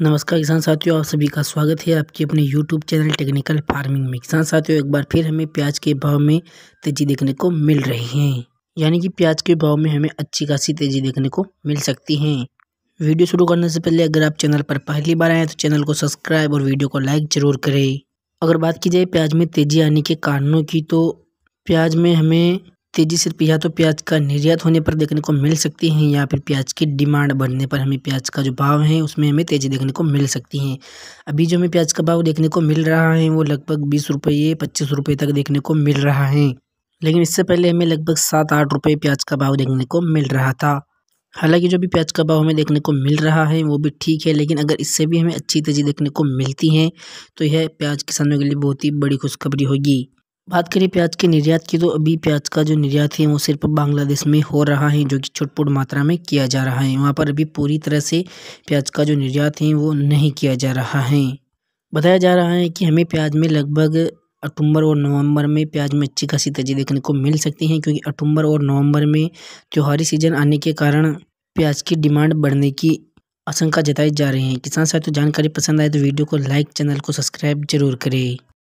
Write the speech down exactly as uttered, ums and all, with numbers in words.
नमस्कार किसान साथियों, आप सभी का स्वागत है आपके अपने यूट्यूब चैनल टेक्निकल फार्मिंग में। किसान साथियों, एक बार फिर हमें प्याज के भाव में तेज़ी देखने को मिल रही है, यानी कि प्याज के भाव में हमें अच्छी खासी तेज़ी देखने को मिल सकती है। वीडियो शुरू करने से पहले अगर आप चैनल पर पहली बार आएँ तो चैनल को सब्सक्राइब और वीडियो को लाइक ज़रूर करें। अगर बात की जाए प्याज में तेज़ी आने के कारणों की, तो प्याज में हमें तेज़ी सिर्फ या तो प्याज का निर्यात होने पर देखने को मिल सकती है, या फिर प्याज की डिमांड बढ़ने पर हमें प्याज का जो भाव है उसमें हमें तेज़ी देखने को मिल सकती है। अभी जो हमें प्याज का भाव देखने को मिल रहा है वो लगभग बीस रुपये पच्चीस रुपये तक देखने को मिल रहा है, लेकिन इससे पहले हमें लगभग सात आठ रुपये प्याज का भाव देखने को मिल रहा था। हालांकि जो भी प्याज का भाव हमें देखने को मिल रहा है वो भी ठीक है, लेकिन अगर इससे भी हमें अच्छी तेज़ी देखने को मिलती है तो यह प्याज किसानों के लिए बहुत ही बड़ी खुशखबरी होगी। बात करें प्याज के निर्यात की, तो अभी प्याज का जो निर्यात है वो सिर्फ बांग्लादेश में हो रहा है, जो कि छुटपुट मात्रा में किया जा रहा है। वहाँ पर अभी पूरी तरह से प्याज का जो निर्यात है वो नहीं किया जा रहा है। बताया जा रहा है कि हमें प्याज में लगभग अक्टूबर और नवंबर में प्याज में अच्छी खासी तेज़ी देखने को मिल सकती है, क्योंकि अक्टूबर और नवंबर में त्योहारी सीजन आने के कारण प्याज की डिमांड बढ़ने की आशंका जताई जा रही है। किसान साथियों, जानकारी पसंद आए तो वीडियो को लाइक, चैनल को सब्सक्राइब जरूर करें।